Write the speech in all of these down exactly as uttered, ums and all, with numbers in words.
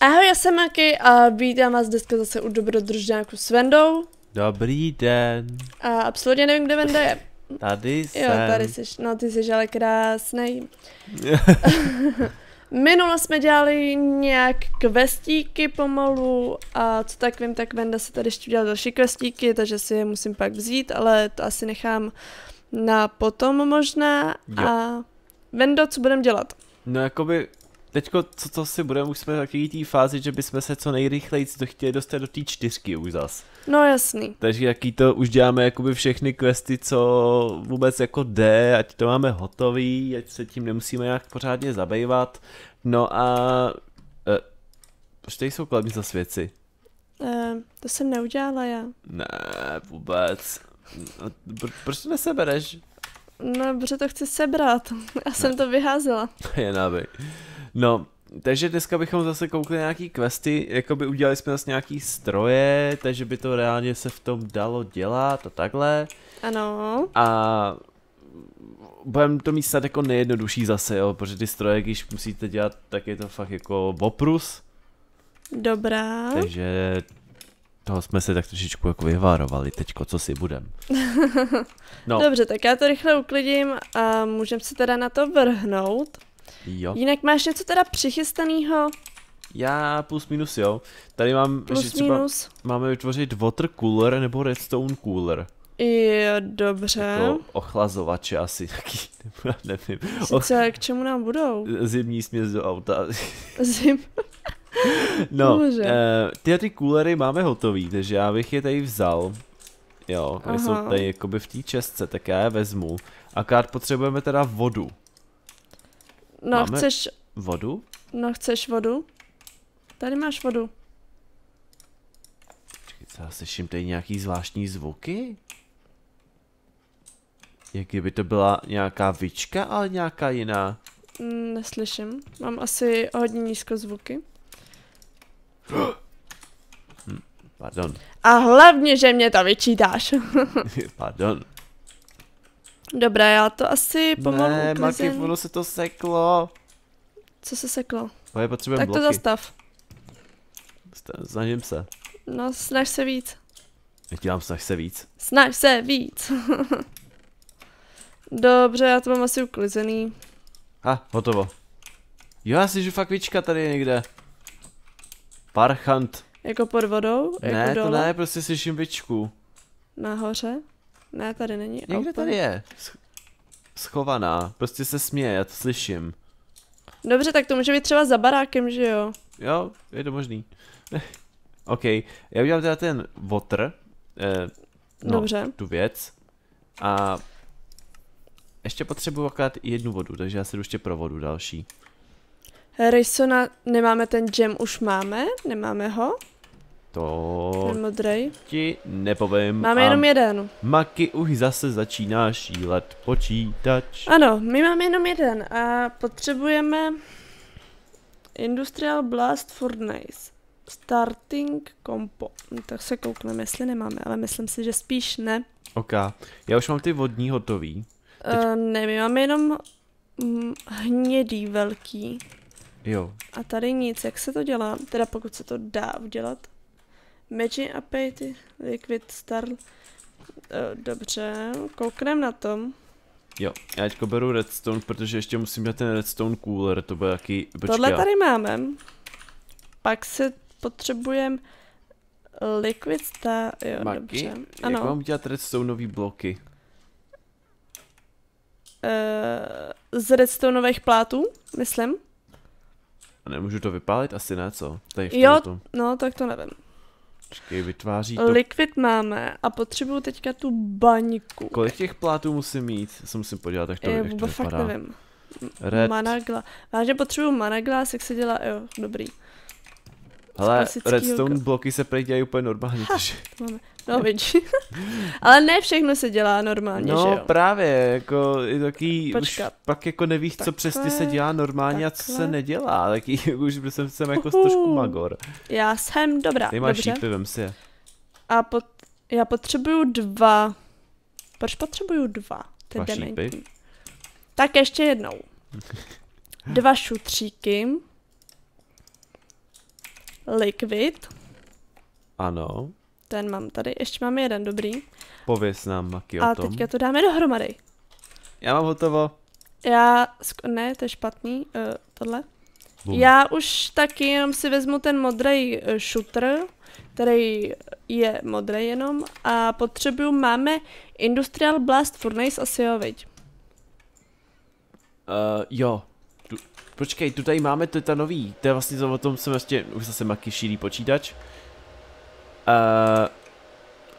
Ahoj, já jsem Maky a vítám vás dneska zase u Dobrodružňáku s Vendou. Dobrý den. A absolutně nevím, kde Venda je. Tady jsem. Jo, tady jsi, no ty jsi ale krásnej. Minule jsme dělali nějak questíky pomalu a co tak vím, tak Venda se tady ještě udělal další questíky, takže si je musím pak vzít, ale to asi nechám na potom možná. Jo. A Vendo, co budeme dělat? No jakoby... Teďko, co to si budeme, už jsme v takové té fázi, že bychom se co nejrychleji chtěli dostat do té čtyřky už zas. No jasný. Takže jaký to už děláme jakoby všechny questy, co vůbec jako jde, ať to máme hotový, ať se tím nemusíme nějak pořádně zabývat. No a... E, proč tady jsou kolem zas věci? E, to jsem neudělala já. Ne, vůbec. Pro, proč to nesebereš? No, protože to chci sebrat. Já jsem ne. to vyházela. Je nábej. No, takže dneska bychom zase koukli na nějaký questy, jakoby udělali jsme zase nějaký stroje, takže by to reálně se v tom dalo dělat a takhle. Ano. A budeme to mít snad jako nejjednodušší zase, jo, protože ty stroje, když musíte dělat, tak je to fakt jako oprus. Dobrá. Takže toho jsme se tak trošičku jako vyvárovali teďko, co si budem. No. Dobře, tak já to rychle uklidím a můžeme se teda na to vrhnout. Jo. Jinak máš něco teda přichystanýho? Já plus minus jo. Tady mám, plus že třeba minus. Máme vytvořit water cooler nebo redstone cooler. Jo, dobře. Jako ochlazovače asi taky, nebo nevím. Sice, Och... k čemu nám budou? Zimní směs do auta. Zim. No, uh, tyhle ty coolery máme hotový, takže já bych je tady vzal. Jo, oni jsou tady jakoby v té čestce, tak já je vezmu. Akorát potřebujeme teda vodu. No, máme chceš vodu? No, chceš vodu? Tady máš vodu. Počkej, slyším tady nějaký zvláštní zvuky? Jak kdyby to byla nějaká vička, ale nějaká jiná? Mm, neslyším. Mám asi hodně nízko zvuky. hm, pardon. A hlavně, že mě to vyčítáš. Pardon. Dobrá, já to asi pomalu Ne, Maky, ono se to seklo. Co se seklo? To je potřeba bloky. Tak to zastav. Snažím se. No, snaž se víc. Já dělám snaž se víc. Snaž se víc. Dobře, já to mám asi uklizený. Ha, hotovo. Jo, já si žiju fakt víčka tady někde. Parchant. Jako pod vodou? Ne, jako to dole? Ne, prostě slyším vičku. Nahoře? Ne, tady není. Někde tady je. Schovaná. Prostě se směje, já to slyším. Dobře, tak to může být třeba za barákem, že jo? Jo, je to možný. OK, já udělám teda ten water. Eh, no, dobře. Tu věc. A ještě potřebuji akorát jednu vodu, takže já se jdu ještě pro vodu další. Rysona, nemáme ten gem, už máme? Nemáme ho? To ti nepovím. Máme jenom jeden. Maky, už zase začíná šílet počítač. Ano, my máme jenom jeden a potřebujeme Industrial Blast Furnace. Starting Compo. Tak se koukneme, jestli nemáme, ale myslím si, že spíš ne. OK, já už mám ty vodní hotový. Teď... Uh, ne, my máme jenom hnědý velký. Jo. A tady nic, jak se to dělá? Teda pokud se to dá udělat. Magic a painty, liquid star. Dobře, koukneme na tom. Jo, já teďko beru redstone, protože ještě musím dát ten redstone cooler, to bude jaký... Tohle tady máme. Pak se potřebujeme liquid star, jo, Maky, dobře. Ano. Jak mám dělat redstoneový bloky? Uh, z redstoneových plátů, myslím. A nemůžu to vypálit? Asi ne, co? Tady v jo, tom. No tak to nevím. Počkej, vytváří to... Liquid máme a potřebuju teďka tu baňku. Kolik těch plátů musím mít? Já se musím podívat, jak to, je, jak to fakt vypadá. Nevím. Red. Managla. Vážně potřebuju managlas, jak se dělá, jo, dobrý. Ale redstone oko. Bloky se prej dělají úplně normálně. Ha, to máme. No vidíš. Ale ne všechno se dělá normálně, no, že jo? No právě, jako je taký, už pak jako nevíš, takhle, co přesně se dělá normálně takhle. A co se nedělá, taky už jsem, jsem jako uhu. Trošku magor. Já jsem dobrá, ty máš šípy, vem si je. A pot, já potřebuju dva. Proč potřebuju dva? Ty dva šípy? Tak ještě jednou. Dva šutříky. Liquid. Ano. Ten mám tady, ještě máme jeden dobrý. Pověz nám, Maky, o tom. A teďka to dáme dohromady. Já mám hotovo. Já, ne, to je špatný, uh, tohle. Bum. Já už taky jenom si vezmu ten modrý šutr, který je modrý jenom, a potřebuju, máme Industrial Blast Furnace asi jo, viď? Uh, jo. Tu, počkej, tu tady máme titanový, to je vlastně to, o tom jsem ještě, už zase Maky šílí počítač. Uh,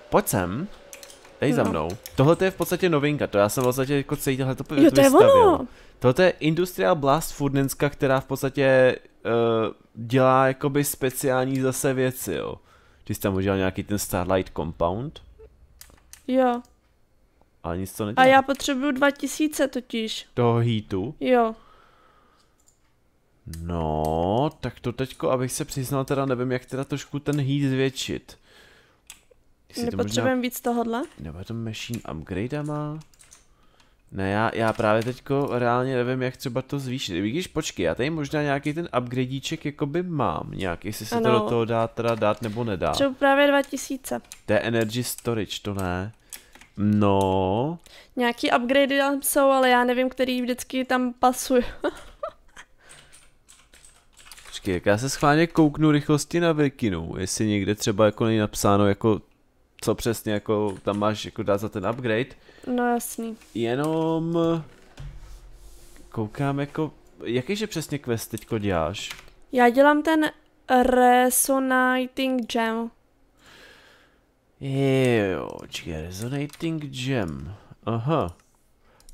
pojď sem, dej no. za mnou. Tohle je v podstatě novinka, to já jsem v podstatě jako celý tohle to vystavil. Tohle je Industrial Blast Furnace, která v podstatě uh, dělá jakoby speciální zase věci, jo. Ty jsi tam udělal nějaký ten Starlight Compound? Jo. Ale nic to nedělá. A já potřebuju dva tisíce totiž. Toho heatu? Jo. No, tak to teďko, abych se přiznal, teda nevím, jak teda trošku ten heat zvětšit. Nepotřebujeme možná... víc tohohle? Nebo to machine upgradeama? Ne, já, já právě teďko reálně nevím, jak třeba to zvýšit. Víš, počkej, já tady možná nějaký ten upgradeíček jakoby mám nějak, jestli se ano. to do toho dá teda dát nebo nedá. Třeba právě dva tisíce. To je energy storage, to ne. No. Nějaký upgradey tam jsou, ale já nevím, který vždycky tam pasuje. Jak já se schválně kouknu rychlosti na Vikinu, jestli někde třeba jako není napsáno jako co přesně jako tam máš jako dát za ten upgrade. No jasný. Jenom koukám jako, jakýže přesně quest teďko děláš? Já dělám ten Resonating Gem. Jo, čekaj, Resonating Gem, aha,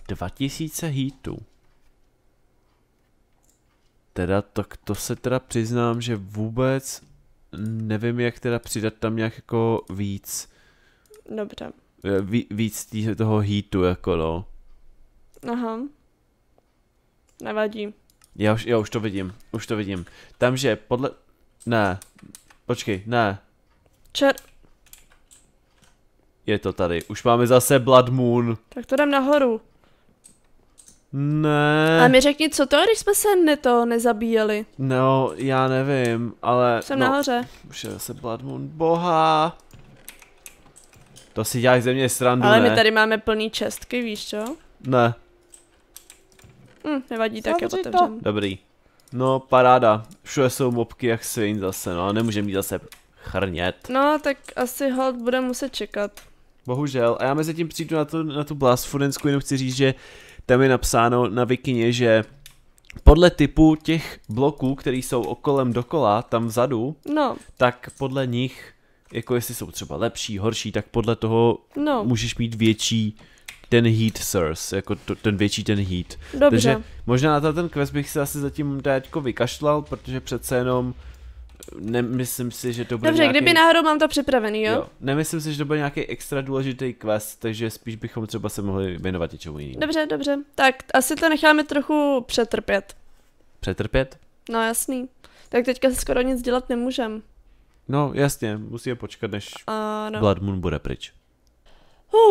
dva tisíce heatů. Teda tak to se teda přiznám, že vůbec nevím, jak teda přidat tam nějak jako víc. Dobře. Ví, víc tý, toho heatu jako no. Aha. Nevadí. Já už, já už to vidím, už to vidím. Tamže podle... Ne. Počkej, ne. Čer... Je to tady, už máme zase Blood Moon. Tak to dám nahoru. Ne. A mi řekni, co to, když jsme se ne to nezabíjeli? No, já nevím, ale... Jsem no, nahoře. Už je zase Blood Moon, boha. To si děláš ze mě srandu, ale ne? My tady máme plný čestky, víš co? Ne. Hm, nevadí, tak je otevřem. Dobrý. No, paráda. Všude jsou mobky jak svin zase, no a nemůžeme jít zase chrnět. No, tak asi hod bude muset čekat. Bohužel, a já mezi tím přijdu na tu, na tu Blast Furnace, jenom chci říct, že tam je napsáno na Wikině, že podle typu těch bloků, které jsou okolem dokola, tam vzadu, no. tak podle nich, jako jestli jsou třeba lepší, horší, tak podle toho no. můžeš mít větší ten heat source, jako to, ten větší ten heat. Dobře. Takže možná na ten quest bych se asi zatím teďko vykašlal, protože přece jenom nemyslím si, že to bude Dobře, nějaký... kdyby náhodou mám to připravený, jo? jo? Nemyslím si, že to bude nějaký extra důležitý quest, takže spíš bychom třeba se mohli věnovat něčemu jinému. Dobře, dobře. Tak asi to necháme trochu přetrpět. Přetrpět? No jasný. Tak teďka se skoro nic dělat nemůžem. No jasně, musíme počkat, než ano. Blood Moon bude pryč.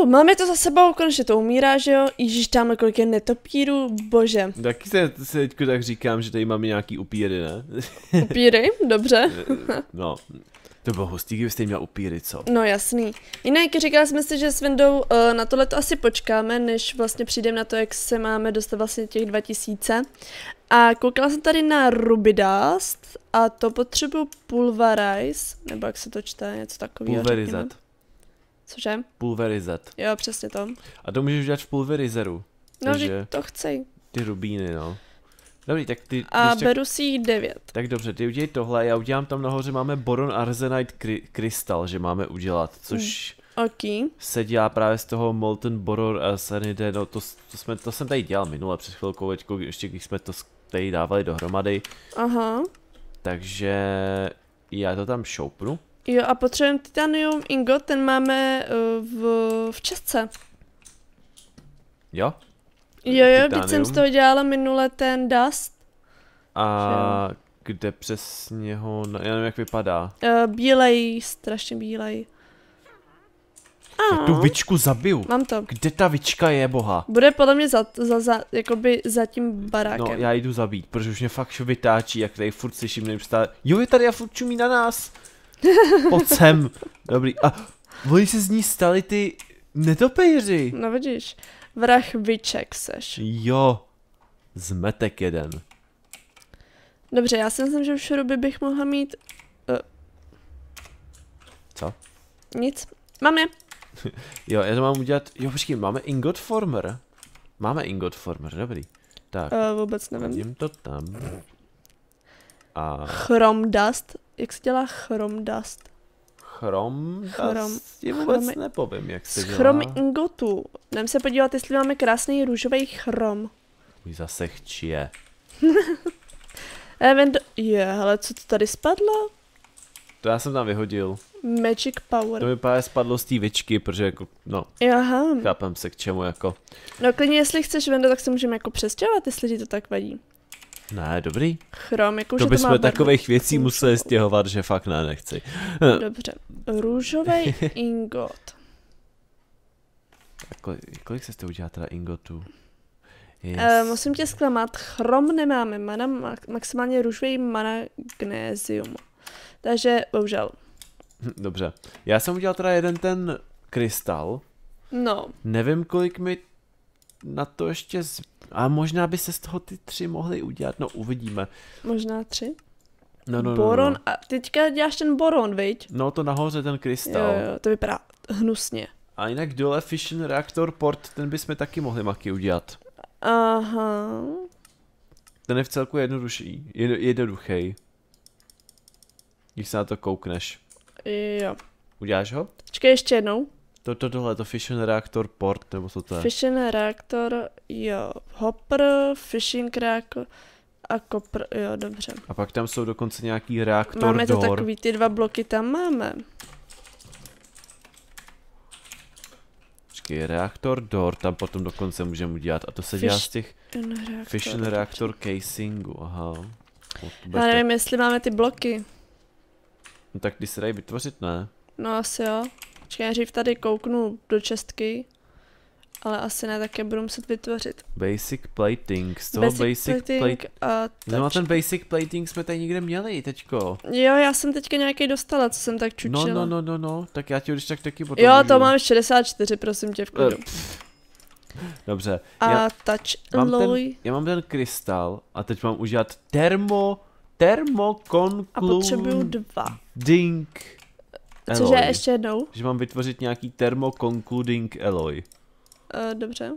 Uh, máme to za sebou, konečně to umírá, že jo? Ježíš, tam kolik je netopírů, bože. Taky se, se teďko tak říkám, že tady máme nějaký upíry, ne? Upíry? Dobře. No, to bylo hustý, kdybyste měl upíry, co? No jasný. Jinak říkali jsme si, že s Vendou uh, na tohle to asi počkáme, než vlastně přijdeme na to, jak se máme dostat vlastně těch dva tisíce. A koukala jsem tady na ruby dust a to potřebuju pulverize, nebo jak se to čte, něco takového. Pulverizet. Cože? Pulverizet. Jo, přesně to. A to můžeš dělat v pulverizeru. No, že to chci. Ty rubíny, no. Dobrý, tak ty... A beru tak... si jich devět. Tak dobře, ty udělej tohle, já udělám tam nahoře, máme boron arzenite kry, krystal, že máme udělat, což... Mm. Okay. Se dělá právě z toho molten boron arzenite, no to, to, jsme, to jsem tady dělal minule před chvilkou, ještě když jsme to tady dávali dohromady. Aha. Takže... Já to tam šoupnu. Jo, a potřebujeme titanium ingot, ten máme uh, v, v česce. Jo? Jo, jo, teď jsem z toho dělala minule ten dust. A že? Kde přesně ho, já nevím jak vypadá. Uh, bílej, strašně bílej. Já tu vičku zabiju. Mám to. Kde ta vička je, boha? Bude podle mě za, za, za, jakoby za tím barákem. No, já jdu zabít, protože už mě fakt vytáčí, jak tady furt slyším, neustále. Jo, je tady a furt čumí na nás. Pojď sem. Dobrý. A oni se z ní stali ty netopejři. No vidíš, vrah viček seš. Jo, zmetek jeden. Dobře, já si myslím, že v šruby bych mohla mít... Uh... Co? Nic. Mám je. Jo, já to mám udělat... Jo, počkej, máme ingotformer. Máme ingotformer, dobrý. Tak. Uh, vůbec nevím. Jím to tam. A... Chrome dust. Jak se dělá Chrome dust? Chrom dust? Je vůbec chromy... nepovím, jak se dělá. Chrom ingotu. Jdem se podívat, jestli máme krásný růžový chrom. Můj zase chčije. Event... Je, hele, co to tady spadlo? To já jsem tam vyhodil. Magic power. To mi právě spadlo z té vičky, protože jako, no, aha, chápem se k čemu jako. No klidně, jestli chceš, Venda, tak se můžeme jako přestěhovat, jestli ti to tak vadí. Ne, dobrý. Chrom, jako to bychom takových věcí museli stěhovat, že fakt ne, nechci. Dobře, růžový ingot. Kolik, kolik se z toho udělá teda ingotů? Yes. Uh, musím tě zklamat, chrom nemáme, mana, ma maximálně růžový magnézium. Takže bohužel. Dobře, já jsem udělal teda jeden ten krystal. No. Nevím, kolik mi na to ještě... Z... A možná by se z toho ty tři mohly udělat, no uvidíme. Možná tři? No, no, boron, no, no. A teďka děláš ten boron, viď? No, to nahoře ten krystal. Jo, jo, to vypadá hnusně. A jinak dole Fishing Reactor Port, ten bychom taky mohli, Maky, udělat. Aha. Ten je v celku jednodušší, jednoduchý. Když se na to koukneš. Jo. Uděláš ho? Počkej ještě jednou. Toto tohle, to Fishing Reactor Port, nebo co to je? Fishing Reactor, jo. Hopper, Fishing Reactor a Copper, jo, dobře. A pak tam jsou dokonce nějaký Reactor Door. Máme to takový, ty dva bloky tam máme. Počkej, Reactor Door, tam potom dokonce můžeme udělat. A to se dělá z těch Fishing Reactor Casingu, aha. Já nevím, jestli máme ty bloky. No tak ty se dají vytvořit, ne? No asi jo. Počkej, já dřív tady kouknu do čestky. Ale asi ne, tak je budu muset vytvořit. Basic plating, z toho basic, basic plating pla... No a ten basic plating jsme tady nikde měli teďko. Jo, já jsem teďka nějaký dostala, co jsem tak čučila. No, no, no, no, no, tak já ti už tak taky potom. Jo, můžu... to mám šedesát čtyři, prosím tě, v klidu. Dobře. A já... touch alloy. Ten... Já mám ten krystal a teď mám udělat termo... Thermo-concluding alloy. Cože je ještě jednou? Že mám vytvořit nějaký thermo-concluding alloy. Uh, dobře.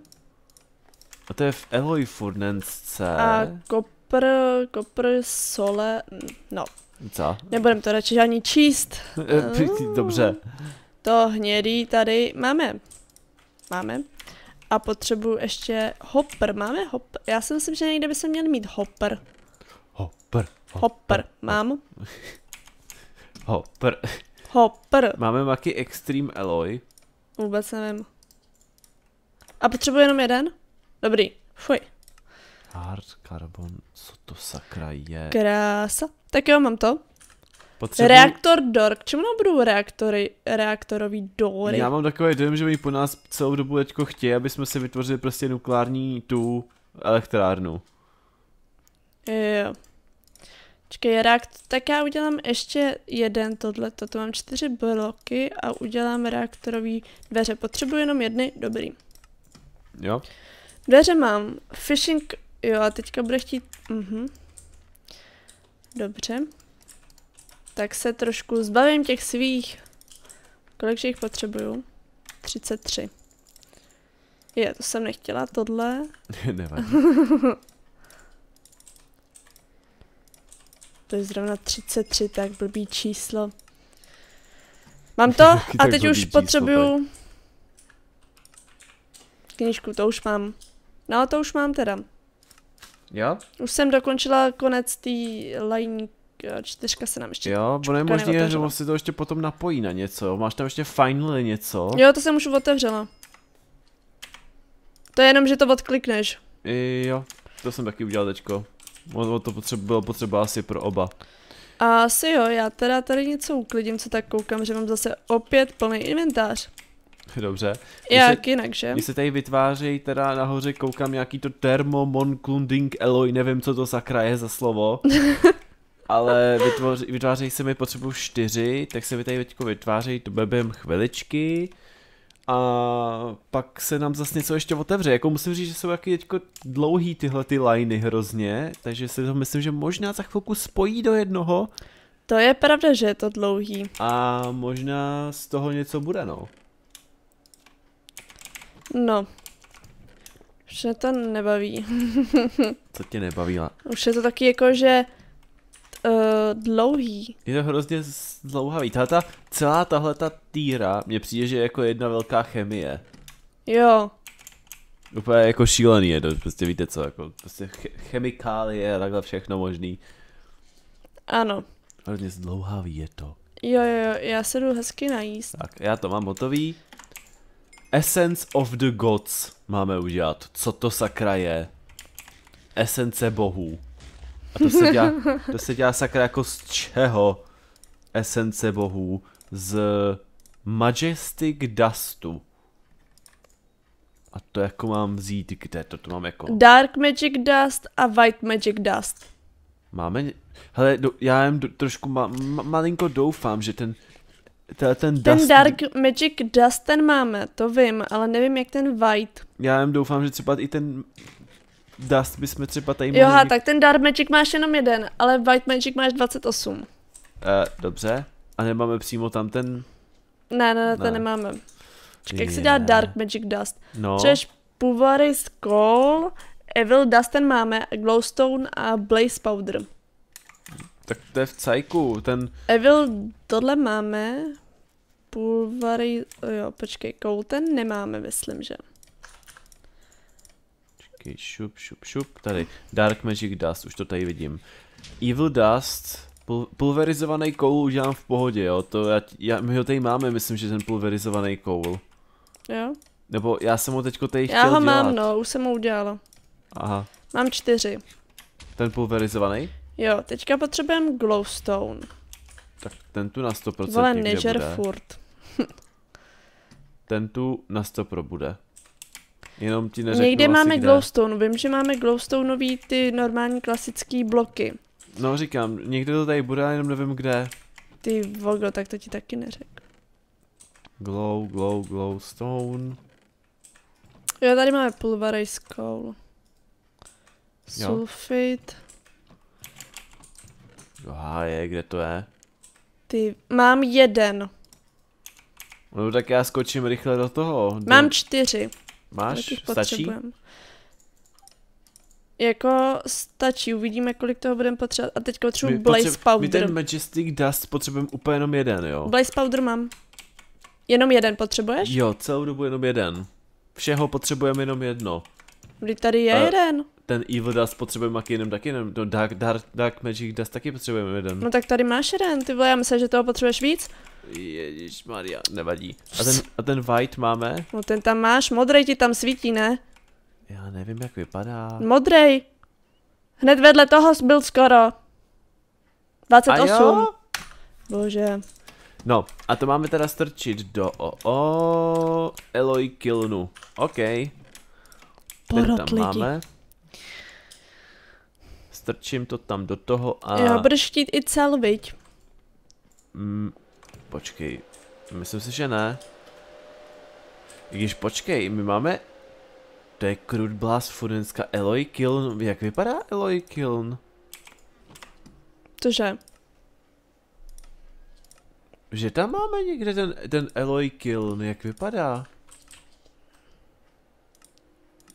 A to je v alloy furnance. A kopr, kopr, sole, no. Co? Nebudem to radši žádný číst. Dobře. To hnědý tady máme. Máme. A potřebuju ještě hopper. Máme hopper? Já si myslím, že někde by se měl mít hopper. Hopper. Hopper, mám. Hopper. Hopper. Máme, Maky, Extreme Alloy. Vůbec nevím. A potřebuji jenom jeden? Dobrý, fuj. Hard carbon, co to sakra je? Krása. Tak jo, mám to. Potřebuji... Reaktor door, k čemu nám budou reaktory, reaktorový dory? Já mám takový dojem, že by po nás celou dobu teďko chtějí, aby jsme si vytvořili prostě nukleární tu elektrárnu. Jo. Počkej, reaktor, tak já udělám ještě jeden tohleto, to mám čtyři bloky a udělám reaktorový dveře, potřebuji jenom jedny, dobrý. Jo. Dveře mám, fishing, jo, a teďka bude chtít, mhm. Dobře. Tak se trošku zbavím těch svých, kolikže jich potřebuju? třicet tři. Je, to jsem nechtěla, tohle. Nevadí. To je zrovna třicet tři, tak blbý číslo. Mám to a teď už potřebuju knížku, to už mám. No, to už mám teda. Jo? Už jsem dokončila konec té line, čtyřka se nám ještě. Jo, bo nemožné, že si to ještě potom napojí na něco. Máš tam ještě finally něco. Jo, to jsem už otevřela. To je jenom, že to odklikneš. Jo, to jsem taky udělal teďko. O to potřeba, bylo potřeba asi pro oba. Asi jo, já teda tady něco uklidím, co tak koukám, že mám zase opět plný inventář. dobře. Jak se, jinak, že? Mně se tady vytvářejí, teda nahoře koukám nějaký to thermo-concluding alloy, nevím, co to sakra je za slovo. Ale vytvoři, vytvářejí se mi potřebu čtyři, tak se mi tady teďko vytvářejí, to bebem chviličky. A pak se nám zase něco ještě otevře, jako musím říct, že jsou taky teďko dlouhý tyhle ty liney hrozně, takže si to myslím, že možná za chvilku spojí do jednoho. To je pravda, že je to dlouhý. A možná z toho něco bude, no. No. Už mě to nebaví. Co tě nebavila? Už je to taky jako, že uh, dlouhý. Je to hrozně zdlouhavý. Tahleta, celá tahleta týra mě přijde, že je jako jedna velká chemie. Jo. Úplně jako šílený je to, prostě víte co, jako prostě chemikálie a takhle všechno možný. Ano. Hrozně zdlouhavý je to. Jo, jo, jo, já se jdu hezky najíst. Tak, já to mám hotový. Essence of the gods máme udělat. Co to sakra je? Esence bohů. A to se dělá, to se dělá sakra jako z čeho? Esence bohů. Z Majestic Dustu. A to jako mám vzít, kde to, to mám jako? Dark Magic Dust a White Magic Dust. Máme... Hele, do, já jen do, trošku ma, ma, malinko doufám, že ten... Ten, ten, ten dust, Dark Magic Dust ten máme, to vím, ale nevím jak ten White. Já jen doufám, že třeba i ten Dust bychom třeba tady mohli... Joha, tak ten Dark Magic máš jenom jeden, ale White Magic máš dvacet osm. Uh, dobře. A nemáme přímo tam ten... Ne, ne, ne, ten nemáme. Čekaj, yeah. Jak se dělá Dark Magic Dust? No. Přeš Pulverizet, Evil Dust ten máme, Glowstone a Blaze Powder. Tak to je v cajku, ten... Evil, tohle máme... Pulverizet... Jo, počkej, koul ten nemáme, myslím, že... Počkej, šup, šup, šup, tady. Dark Magic Dust, už to tady vidím. Evil Dust... Pul pulverizovaný koul udělám v pohodě, jo, to já, já... My ho tady máme, myslím, že ten pulverizovaný koul. Jo? Nebo já jsem ho teďko tady chtěl dělat. Já ho mám, no, už jsem ho udělala. Aha. Mám čtyři. Ten pulverizovaný? Jo, teďka potřebujeme glowstone. Tak ten tu na sto procent vole, nežer bude. Furt. Ten tu na sto procent bude. Jenom ti neřeknu někde asi, máme kde. Glowstone, vím, že máme glowstoneový ty normální klasický bloky. No říkám, někde to tady bude, jenom nevím kde. Ty vogo, tak to ti taky neřek. Glow, glow, glowstone. Jo, tady máme pulverized coal. Sulfit. Háje, kde to je? Ty, mám jeden. No tak já skočím rychle do toho. Do... Mám čtyři. Máš? Stačí? Jako stačí, uvidíme kolik toho budeme potřebovat. A teď potřebuji Blaze potře... Powder. My ten Majestic Dust potřebujeme úplně jenom jeden, jo? Blaze Powder mám. Jenom jeden potřebuješ? Jo, celou dobu jenom jeden. Všeho potřebujeme jenom jedno. Vždyť tady je A... jeden. Ten Evil Dust potřebujeme jenom taky, jenom no dark, dark, dark Magic Dust taky potřebujeme jeden. No tak tady máš jeden, ty vole, já myslím, že toho potřebuješ víc. Ježišmarja, nevadí. A ten, a ten White máme? No ten tam máš, modrej ti tam svítí, ne? Já nevím, jak vypadá. Modrej. Hned vedle toho byl skoro. dvacet osm. A jo? Bože. No, a to máme teda strčit do o, o Alloy Kilnu. OK. Porod ten tam máme. Strčím to tam do toho a... Jo, budeš chtít i cel, viď? Mm, počkej, myslím si, že ne. I když počkej, my máme... To je Crude Blast Furnace, Alloy Kiln. Jak vypadá Alloy Kiln? Cože? Že tam máme někde ten, ten Alloy Kiln, jak vypadá?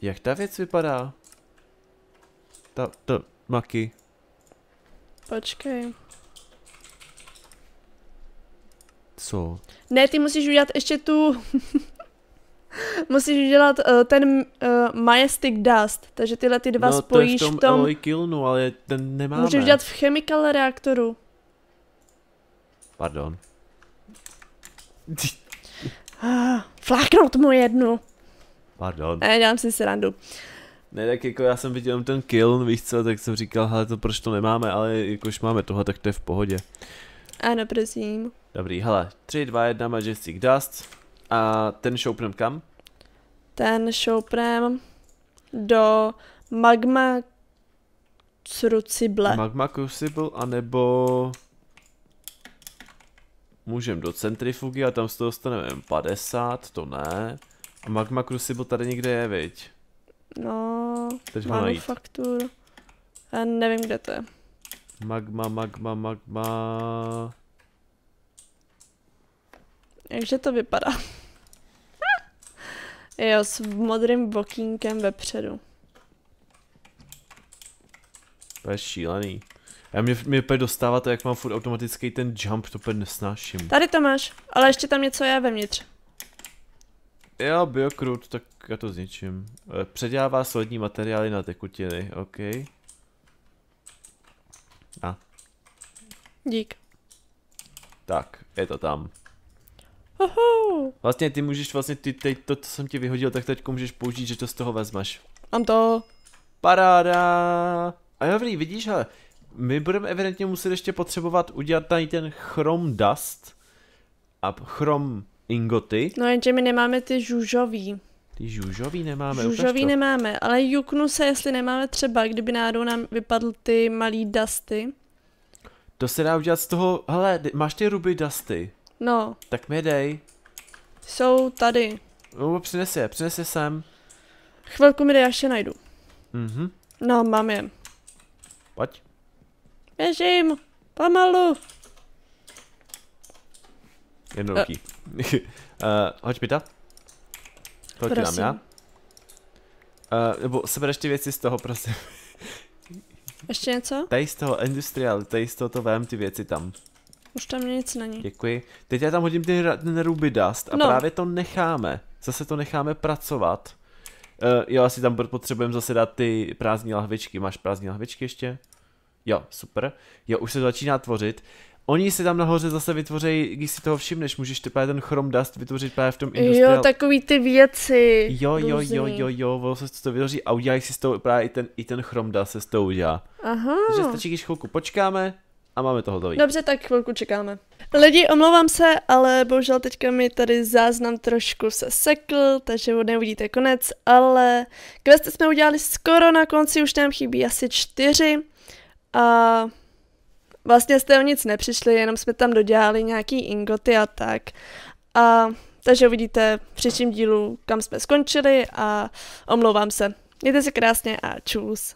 Jak ta věc vypadá? Ta, to... Maky. Počkej. Co? Ne, ty musíš udělat ještě tu... musíš udělat uh, ten uh, Majestic Dust, takže tyhle ty dva no, spojíš to v tom... tom... Alloy Kilnu, ale ten nemáme. Můžeš udělat v chemical reaktoru. Pardon. ah, fláknout mu jednu. Pardon. Ne, dělám si srandu. Ne, tak jako já jsem viděl ten kiln, víš co, tak jsem říkal, hele, to proč to nemáme, ale jakož máme tohle, tak to je v pohodě. Ano, prosím. Dobrý, hele, tři, dva, jedna, Majestic Dust. A ten šoupnem kam? Ten šoupnem do Magma Crucible. Magma Crucible, anebo můžeme do centrifugy a tam z toho dostaneme padesát, to ne. A Magma Crucible tady někde je, viď? No, teď manufaktur. Já nevím, kde to je. Magma, magma, magma. Jakže to vypadá? Jo, s modrým bokínkem vepředu. To je šílený. Já mě, mě opět dostává to, jak mám furt automatický ten jump, to opět nesnáším. Tady to máš, ale ještě tam něco je vevnitř. Jo, biokrut, tak já to zničím. Předělává solidní materiály na tekutiny, ok. A. Dík. Tak, je to tam. Uhu. Vlastně ty můžeš, vlastně ty, teď to, co jsem ti vyhodil, tak teď můžeš použít, že to z toho vezmeš. Mám to. Paráda. A dobrý, vidíš, hele, my budeme evidentně muset ještě potřebovat udělat tady ten Chrome dust a Chrome ingoty. No jenže my nemáme ty žužový. Ty žužový nemáme. Žužový nemáme, ale juknu se, jestli nemáme třeba, kdyby náhodou nám vypadl ty malý dusty. To se dá udělat z toho, hele, máš ty ruby dusty. No. Tak mi dej. Jsou tady. No, přines je, přines je sem. Chvilku mi dej, až je najdu. Mhm. No, mám je. Pojď. Běžím, pomalu. Jednoduchý. Uh, hoď mi to. To ti dám já. Uh, nebo sebereš ty věci z toho, prosím. Ještě něco? Tady z toho industrial, tady z toho to vem ty věci tam. Už tam nic není. Děkuji. Teď já tam hodím ten, ten ruby dust a no. Právě to necháme. Zase to necháme pracovat. Uh, jo, asi tam potřebujeme zase dát ty prázdní lahvičky. Máš prázdní lahvičky ještě? Jo, super. Jo, už se začíná tvořit. Oni si tam nahoře zase vytvoří, když si toho všimneš, můžeš právě ten Chrome dust vytvořit právě v tom industrial. Jo, takový ty věci. Jo, jo, jo, jo, jo, ono se to vytvoří a udělají si s tou právě i ten, i ten Chrome dust se s tou udělá. Aha. Takže stačí, když chvilku počkáme a máme to hotové. Dobře, tak chvilku čekáme. Lidi, omlouvám se, ale bohužel teďka mi tady záznam trošku se sekl, takže neuvidíte konec, ale questy jsme udělali skoro na konci, už nám chybí asi čtyři a vlastně jste o nic nepřišli, jenom jsme tam dodělali nějaký ingoty a tak. A, takže uvidíte v příštím dílu, kam jsme skončili a omlouvám se. Mějte se krásně a čus.